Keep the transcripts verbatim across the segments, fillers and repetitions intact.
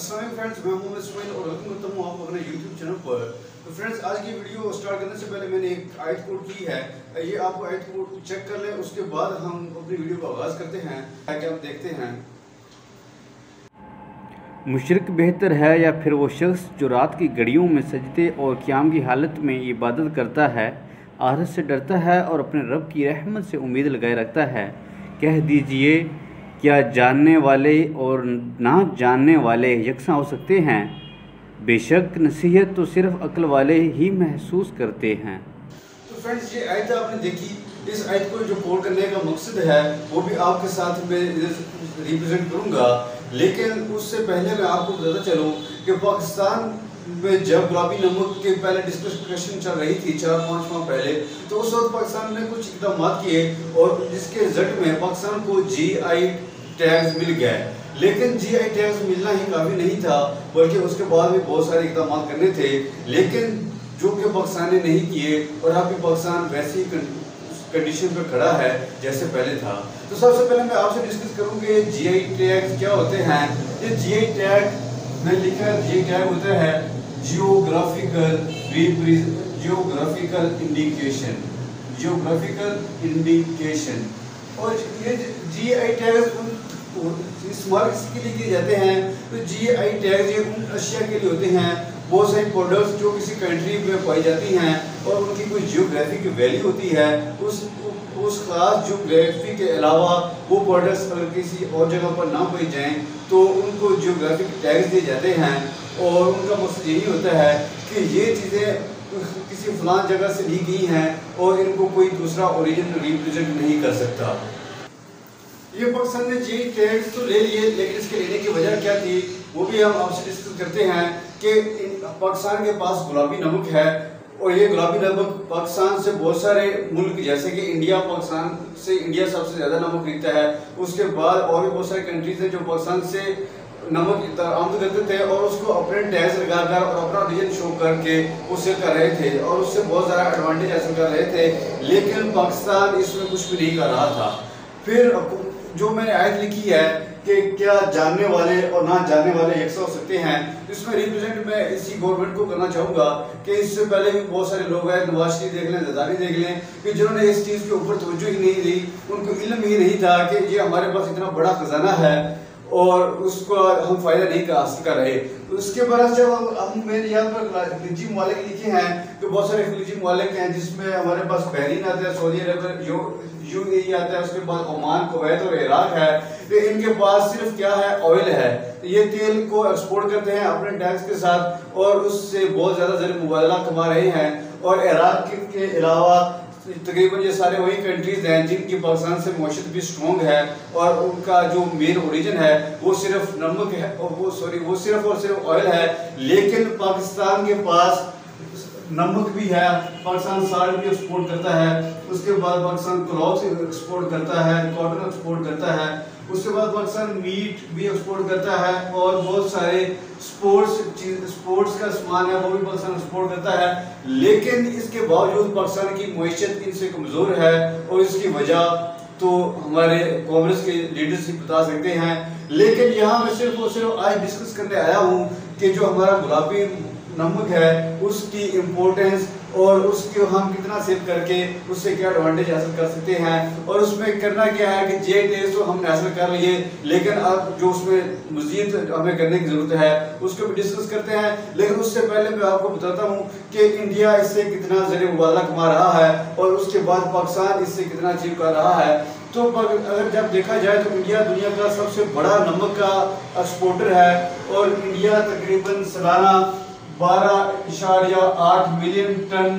अस्सलाम फ्रेंड्स, मैं मोहम्मद सुहैल और वेलकम करता हूँ आप अपने यूट्यूब चैनल पर। तो फ्रेंड्स, आज की वीडियो स्टार्ट करने से पहले मैंने एक आयत कोड की है, ये आप आयत कोड चेक कर लें, उसके बाद हम अपनी वीडियो का आगाज़ करते हैं ताकि आप देखते हैं। मुशरिक बेहतर है या फिर वो शख्स जो रात की घड़ियों में सजदे और क़याम की हालत में इबादत करता है, आहत से डरता है और अपने रब की रहमत से उम्मीद लगाए रखता है। कह दीजिए, क्या जानने वाले और ना जानने वाले यकसा हो सकते हैं? बेशक नसीहत तो सिर्फ अक्ल वाले ही महसूस करते हैं। तो फ्रेंड्स, ये आयत आपने देखी, इस आयत को जो कोड करने का मकसद है वो भी आपके साथ मैं रिप्रेजेंट करूँगा, लेकिन उससे पहले मैं आपको बताता चलूँ कि पाकिस्तान में जब गुलाबी नमक के पहले डिस्कशन चल रही थी चार पाँच माह पहले, तो उस वक्त पाकिस्तान ने कुछ इकदाम किए और जिसके रिजल्ट में पाकिस्तान को जी आई टैग्स मिल गए। लेकिन जी आई टैग्स मिलना ही काफ़ी नहीं था, बल्कि उसके बाद भी बहुत सारे इकदाम करने थे, लेकिन जो कि पाकिस्तान ने नहीं किए और अभी पाकिस्तान वैसी कंडीशन पर खड़ा है जैसे पहले था। तो सबसे पहले मैं आपसे डिस्कस करूँ कि जी आई टैग्स क्या होते हैं। ये जी आई टैग मैं लिखा जी आई टैग होता है geographical geographical indication geographical indication और ये जी आई टैग्स इस मार्क्स के लिए किए जाते हैं। तो जी आई टैग्स ये उन अशिया के लिए होते हैं, बहुत सारी प्रोडक्ट्स जो किसी कंट्री में पाई जाती हैं और उनकी कोई जियोग्राफिक वैल्यू होती है। उस उस खास जियोग्राफी के अलावा वो प्रोडक्ट्स अगर किसी और जगह पर ना पाए जाएँ तो उनको जियोग्राफिक टैग्स दिए जाते हैं, और उनका मकसद यही होता है कि ये चीज़ें किसी फलां जगह से ली गई हैं और इनको कोई दूसरा ओरिजिन रिप्रेजेंट नहीं कर सकता। ये पाकिस्तान ने जी टैग्स तो ले लिए, लेकिन इसके लेने की वजह क्या थी वो भी हम आपसे डिस्कस करते हैं कि पाकिस्तान के पास गुलाबी नमक है और ये गुलाबी नमक पाकिस्तान से बहुत सारे मुल्क जैसे कि इंडिया, पाकिस्तान से इंडिया सबसे ज़्यादा नमक खरीदता है। उसके बाद और भी बहुत सारी कंट्रीज हैं जो पाकिस्तान से नमक आमद करते थे और उसको अपने टैक्स लगाकर और अपना रीजन शो करके उससे कर रहे थे और उससे बहुत सारा एडवांटेज हासिल कर रहे थे, लेकिन पाकिस्तान इसमें कुछ भी नहीं कर रहा था। फिर जो मैंने आयत लिखी है कि क्या जानने वाले और ना जानने वाले यकसा हो सकते हैं, इसमें रिप्रेजेंट मैं इसी गवर्नमेंट को करना चाहूँगा कि इससे पहले भी बहुत सारे लोग आए, नवाज शरीफ देख लें, ज़रदारी देख लें, कि जिन्होंने इस चीज़ के ऊपर तवज्जो ही नहीं दी, उनको इल्म ही नहीं था कि ये हमारे पास इतना बड़ा खजाना है और उसका हम फ़ायदा नहीं कर हासिल कर रहे। उसके बरस जब हम हम मेरे यहाँ पर खलीजी ममालिक लिखे हैं तो बहुत सारे खलीजी ममालिक हैं जिसमें हमारे पास बहरीन आता है, Saudi Arab U U A E आता है, उसके बाद ओमान, कुवैत और इराक है। तो इनके पास सिर्फ क्या है, ऑयल है। तो ये तेल को एक्सपोर्ट करते हैं अपने टैक्स के साथ और उससे बहुत ज़्यादा ज़रिए मुबादला कमा रहे हैं, और इराक के अलावा तकरीबन ये सारे वही कंट्रीज़ हैं जिनकी पाकिस्तान से मुआशत भी स्ट्रॉन्ग है और उनका जो मेन ओरिजिन है वो सिर्फ नमक है और वो सॉरी वो सिर्फ और सिर्फ ऑयल है। लेकिन पाकिस्तान के पास नमक भी है, पाकिस्तान साल्ट भी एक्सपोर्ट करता है, उसके बाद पाकिस्तान क्लॉथ एक्सपोर्ट करता है, कॉटन एक्सपोर्ट करता है, उसके बाद पाकिस्तान मीट भी एक्सपोर्ट करता है और बहुत सारे स्पोर्ट्स चीज स्पोर्ट्स का सामान है वो भी पाकिस्तान एक्सपोर्ट करता है। लेकिन इसके बावजूद पाकिस्तान की मईशत इनसे कमज़ोर है और इसकी वजह तो हमारे कांग्रेस के लीडर्स ही बता सकते हैं। लेकिन यहाँ मैं सिर्फ और सिर्फ आज डिस्कस करने आया हूँ कि जो हमारा गुलाबी नमक है उसकी इम्पोर्टेंस और उसको हम कितना सेव करके उससे क्या एडवांटेज हासिल कर सकते हैं, और उसमें करना क्या है कि जी आई टैग्स तो हमने हासिल कर लिए, लेकिन अब जो उसमें मज़ीद हमें करने की ज़रूरत है उसको भी डिस्कस करते हैं। लेकिन उससे पहले मैं आपको बताता हूँ कि इंडिया इससे कितना ज़रिए मुबादला कमा रहा है और उसके बाद पाकिस्तान इससे कितना अचीव कर रहा है। तो अगर जब देखा जाए तो इंडिया दुनिया का सबसे बड़ा नमक का एक्सपोर्टर है और इंडिया तकरीबन सालाना बारह इशारिया आठ मिलियन टन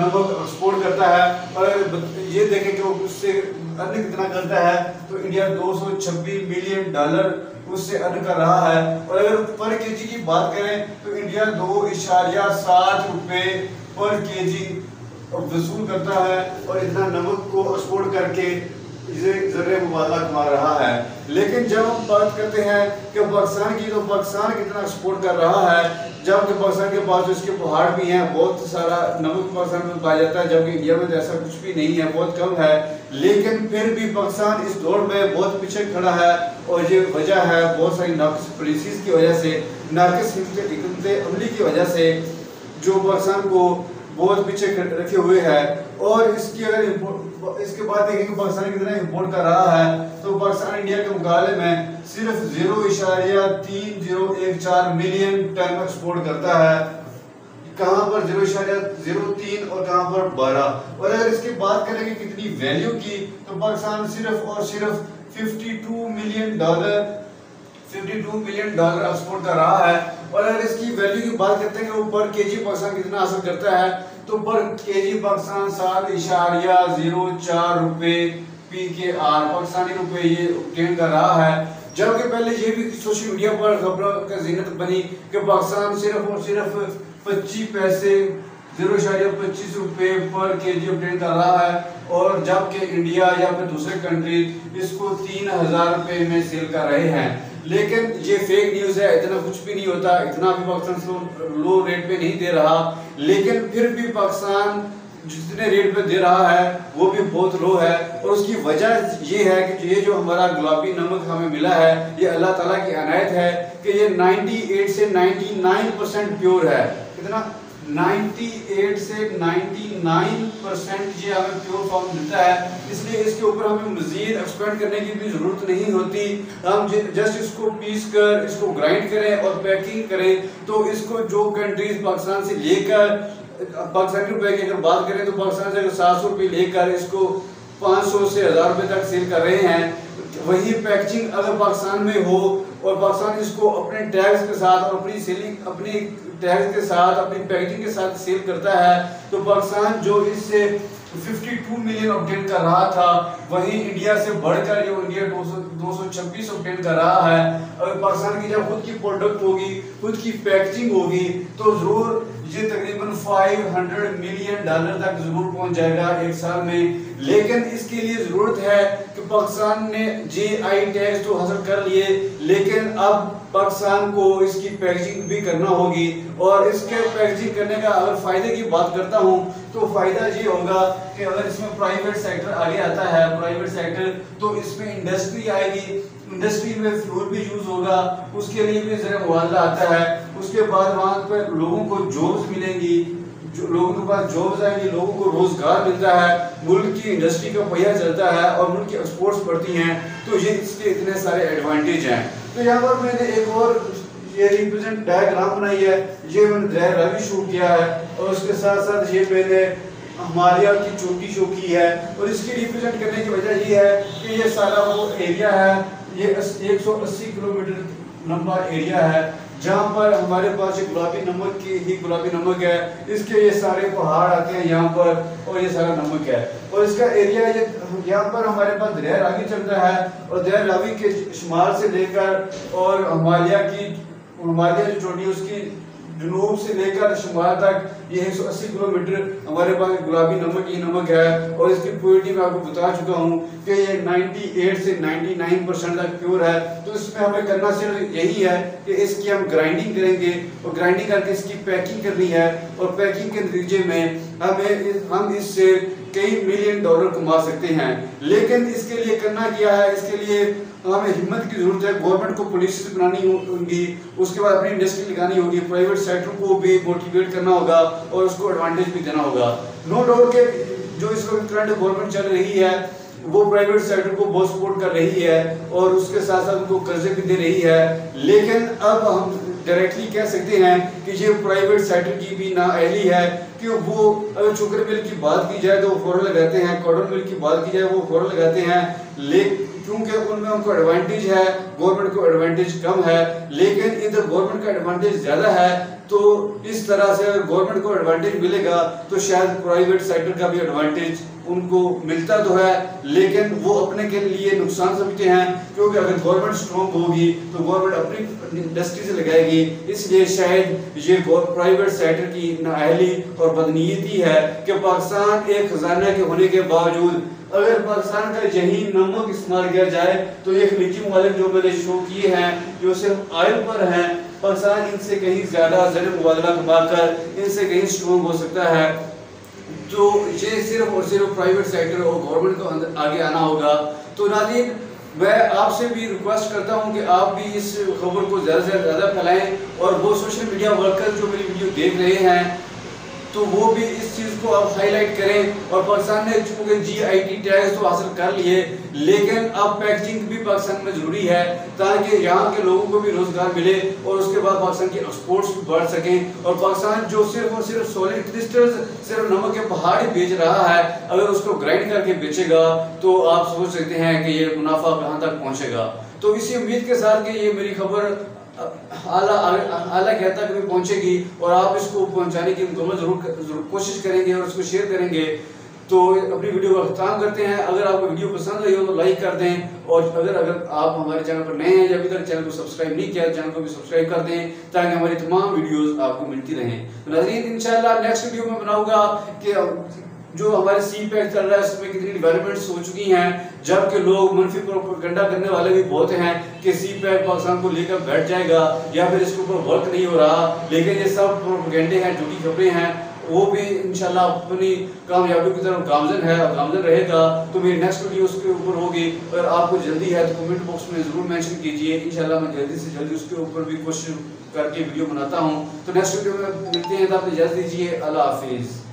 नमक एक्सपोर्ट करता है, और ये देखें कि उससे अर्न कितना करता है तो इंडिया दो सौ छब्बीस मिलियन डॉलर उससे अर्न कर रहा है। और अगर पर केजी की बात करें तो इंडिया दो इशारिया सात रुपये पर केजी वसूल करता है और इतना नमक को एक्सपोर्ट करके ज़र्रे मुबालक मार रहा है। लेकिन जब हम बात करते हैं कि पाकिस्तान की, तो पाकिस्तान कितना सपोर्ट कर रहा है, जबकि पाकिस्तान के पास उसके पहाड़ भी हैं, बहुत सारा नमक पाकिस्तान में पाया जाता है, जबकि इंडिया में तो ऐसा कुछ भी नहीं है, बहुत कम है। लेकिन फिर भी पाकिस्तान इस दौड़ में बहुत पीछे खड़ा है और ये वजह है बहुत सारी नाकिस पॉलिसीज़ की वजह से, नाकिस हिकमत अमली की वजह से, जो पाकिस्तान को बहुत पीछे रखे हुए है। और इसकी अगर इसके बाद देखेंगे पाकिस्तान कितना इम्पोर्ट कर रहा है, तो पाकिस्तान इंडिया के मुकाबले में सिर्फ जीरो इशारिया तीन जीरो एक चार मिलियन टन एक्सपोर्ट करता है, कहाँ पर जीरो इशारिया जीरो तीन और कहाँ पर बारह। और अगर इसकी बात करेंगे कितनी वैल्यू की, तो पाकिस्तान सिर्फ और सिर्फ fifty two million dollar fifty two million dollar export कर रहा है। और अगर इसकी वैल्यू की बात करते हैं कि वो पर केजी पाकिस्तान कितना हासिल करता है, तो पर केजी पाकिस्तान सात इशारिया जीरो चार रुपये पी के आर पाकिस्तानी रुपये ये ऑब्टेन कर रहा है। जबकि पहले ये भी सोशल मीडिया पर खबरों का ज़ीनत बनी कि पाकिस्तान सिर्फ और सिर्फ पच्चीस पैसे जीरो इशारिया पच्चीस रुपये पर केजी ऑब्टेन कर रहा है, और जबकि इंडिया या फिर दूसरे कंट्री इसको तीन हज़ार रुपये में सेल कर रहे हैं। लेकिन ये फेक न्यूज़ है, इतना कुछ भी नहीं होता, इतना भी पाकिस्तान लो रेट पे नहीं दे रहा। लेकिन फिर भी पाकिस्तान जितने रेट पे दे रहा है वो भी बहुत लो है, और उसकी वजह ये है कि ये जो हमारा गुलाबी नमक हमें मिला है, ये अल्लाह ताला की अनायत है कि ये अट्ठानवे से निन्यानवे परसेंट प्योर है। कितना? अट्ठानवे से निन्यानवे परसेंट ये हमें प्योर फॉर्म मिलता है, इसलिए इसके ऊपर हमें मज़ीद एक्सपेंड करने की भी ज़रूरत नहीं होती। हम जस्ट इसको पीस कर इसको ग्राइंड करें और पैकिंग करें, तो इसको जो कंट्रीज पाकिस्तान से लेकर पाकिस्तानी रुपए की अगर बात करें, तो पाकिस्तान से अगर सात सौ रुपये लेकर इसको पाँच सौ से हज़ार रुपये तक सेल कर रहे हैं। वही पैकेजिंग अगर पाकिस्तान में हो और पाकिस्तान इसको अपने टैक्स के साथ और अपनी सेलिंग अपनी टैक्स के साथ अपनी पैकेजिंग के साथ सेल करता है, तो पाकिस्तान जो इससे बावन मिलियन ऑब्टेन कर रहा था, वहीं इंडिया से बढ़कर जो इंडिया दो सौ छब्बीस ऑब्टेन कर रहा है। अगर पाकिस्तान की जब खुद की प्रोडक्ट होगी, खुद की पैकेजिंग होगी, तो ज़रूर ये तकरीबन पाँच सौ मिलियन डॉलर तक ज़रूर पहुंच जाएगा एक साल में। लेकिन इसके लिए ज़रूरत है कि पाकिस्तान ने जी आई टैग्स तो हासिल कर लिए, लेकिन अब पाकिस्तान को इसकी पैकेजिंग भी करना होगी। और इसके पैकेजिंग करने का अगर फ़ायदे की बात करता हूँ, तो फ़ायदा ये होगा कि अगर इसमें प्राइवेट सेक्टर आगे आता है, प्राइवेट सेक्टर, तो इसमें इंडस्ट्री आएगी, इंडस्ट्री में फ्यूल भी यूज़ होगा, उसके लिए भी ज़रा मुआवजा आता है। उसके बाद वहाँ पर लोगों को जॉब्स मिलेंगी, जो लोगों के पास जॉब्स आएंगी, लोगों को रोज़गार मिलता है, मुल्क की इंडस्ट्री का पहिया चलता है और मुल्क की एक्सपोर्ट्स बढ़ती हैं। तो ये इसके इतने सारे एडवांटेज हैं। तो यहाँ पर मैंने एक और ये रिप्रेजेंट डायग्राम बनाई है, ये मैंने दायरा भी शूट किया है, और उसके साथ साथ ये मैंने हमारे यहाँ की चोटी शो की है। और इसकी रिप्रेजेंट करने की वजह ये है कि ये सारा वो एरिया है, ये एक सौ अस्सी किलोमीटर लंबा एरिया है, जहाँ पर हमारे पास ये गुलाबी नमक की ही गुलाबी नमक है, इसके ये सारे पहाड़ आते हैं यहाँ पर, और ये सारा नमक है। और इसका एरिया ये यहाँ पर हमारे पास दरिया रावी चलता है, और दरिया रावी के शुमाल से लेकर और हमालिया की हमालिया जो चोटी उसकी जनूब से लेकर शुमाल तक ये एक सौ अस्सी किलोमीटर हमारे पास गुलाबी नमक ही नमक है। और इसकी प्योरिटी मैं आपको बता चुका हूँ कि ये अट्ठानवे से निन्यानवे परसेंट तक प्योर है। तो इसमें हमें करना सिर्फ यही है कि इसकी हम ग्राइंडिंग करेंगे, और ग्राइंडिंग करके इसकी पैकिंग करनी है, और पैकिंग के नतीजे में हमें हम इससे कई मिलियन डॉलर कमा सकते हैं। लेकिन इसके लिए करना क्या है, इसके लिए हमें हिम्मत की ज़रूरत है। गवर्नमेंट को पॉलिसीज बनानी होगी, उसके बाद अपनी इंडस्ट्री लगानी होगी, प्राइवेट सेक्टर को भी मोटिवेट करना होगा और उसको एडवांटेज भी देना होगा। नो डाउट के जो इस वक्त करंट गवर्नमेंट चल रही है, वो प्राइवेट सेक्टर को बहुत सपोर्ट कर रही है और उसके साथ साथ उनको कर्जे भी दे रही है। लेकिन अब हम डायरेक्टली कह सकते हैं कि ये प्राइवेट सेक्टर की भी नाअहली है कि वो अगर शुगर मिल की बात की जाए तो वो फौरन लगाते हैं, कॉटन मिल की बात की जाए वो फौरन लगाते हैं, लेकिन क्योंकि उनमें उनको एडवांटेज है, गवर्नमेंट को एडवांटेज कम है। लेकिन इधर गवर्नमेंट का एडवांटेज ज़्यादा है, तो इस तरह से अगर गवर्नमेंट को एडवांटेज मिलेगा तो शायद प्राइवेट सेक्टर का भी एडवांटेज उनको मिलता तो है, लेकिन वो अपने के लिए नुकसान समझते हैं। क्योंकि अगर गवर्नमेंट स्ट्रॉन्ग होगी तो गवर्नमेंट अपनी इंडस्ट्री से लगाएगी, इसलिए शायद ये प्राइवेट सेक्टर की नाअहली और बदनीयती है कि पाकिस्तान एक खजाना के होने के बावजूद अगर पाकिस्तान का यही नमक इस्तेमाल किया जाए तो ये खलीजी ममालिक जो मैंने शो किए हैं जो सिर्फ आयल पर हैं, पाकिस्तान इनसे कहीं ज़्यादा ज़र मुबादला कमाकर इनसे कहीं स्ट्रोंग हो सकता है। तो ये सिर्फ और सिर्फ प्राइवेट सेक्टर और गवर्नमेंट को अंदर आगे आना होगा। तो नाज़रीन मैं आपसे भी रिक्वेस्ट करता हूं कि आप भी इस खबर को ज़्यादा से ज़्यादा फैलाएं और वो सोशल मीडिया वर्कर जो मेरी वीडियो देख रहे हैं तो वो भी इस चीज़ को आप हाईलाइट करें। और पाकिस्तान ने चूँकि जी आई टी टैग्स तो हासिल कर लिए लेकिन अब पैकेजिंग भी पाकिस्तान में ज़रूरी है ताकि यहाँ के लोगों को भी रोज़गार मिले और उसके बाद पाकिस्तान की एक्सपोर्ट्स भी बढ़ सकें। और पाकिस्तान जो सिर्फ और सिर्फ सॉलिड क्रिस्टल्स सिर्फ नमक के पहाड़ बेच रहा है, अगर उसको ग्राइंड करके बेचेगा तो आप सोच सकते हैं कि ये मुनाफा कहाँ तक पहुँचेगा। तो इसी उम्मीद के साथ कि ये मेरी खबर आला आला कहता कभी पहुँचेगी और आप इसको पहुँचाने की मुकम्मल जरूर जरूर कोशिश करेंगे और इसको शेयर करेंगे। तो अपनी वीडियो का ख़त्म करते हैं। अगर आपको वीडियो पसंद आई हो तो लाइक कर दें और अगर अगर आप हमारे चैनल पर नए हैं या अभी तक चैनल को सब्सक्राइब नहीं किया चैनल को भी सब्सक्राइब कर दें ताकि हमारी तमाम वीडियोस आपको मिलती रहें। नाज़रीन इंशाल्लाह नेक्स्ट वीडियो में बनाऊँगा कि जो हमारे सी पैक चल रहा है उसमें कितनी डेवलपमेंट्स हो चुकी हैं, जबकि लोग मनफी प्रोपेगेंडा करने वाले भी बहुत हैं कि सी पैक पाकिस्तान को लेकर बैठ जाएगा या फिर इसके ऊपर वर्क नहीं हो रहा, लेकिन ये सब प्रोपेगेंडे हैं, झूठी खबरें हैं। वो भी इंशाल्लाह अपनी कामयाबी की तरफ गामजन है और गामजन रहेगा। तो मेरी नेक्स्ट वीडियो उसके ऊपर होगी। अगर आपको जल्दी है तो कमेंट बॉक्स में ज़रूर मेंशन कीजिए, इंशाल्लाह मैं जल्दी से जल्दी उसके ऊपर भी कोशिश करके वीडियो बनाता हूँ। तो नेक्स्ट वीडियो में मिलते हैं, तो आप इजाज़त दीजिए, अल्लाह हाफिज़।